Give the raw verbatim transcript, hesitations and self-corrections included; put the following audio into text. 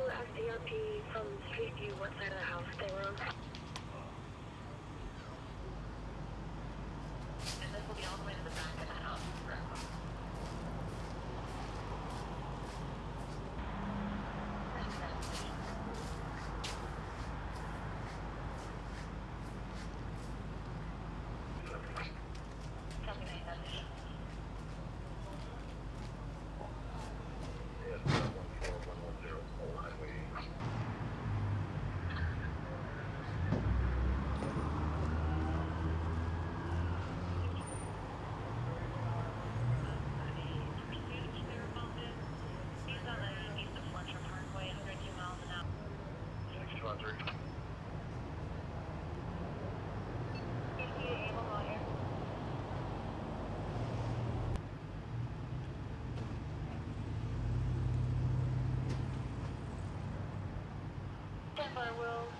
people at the E R P from Street View, what side of the house they were on. And this will be all the way to the back of the house. I will.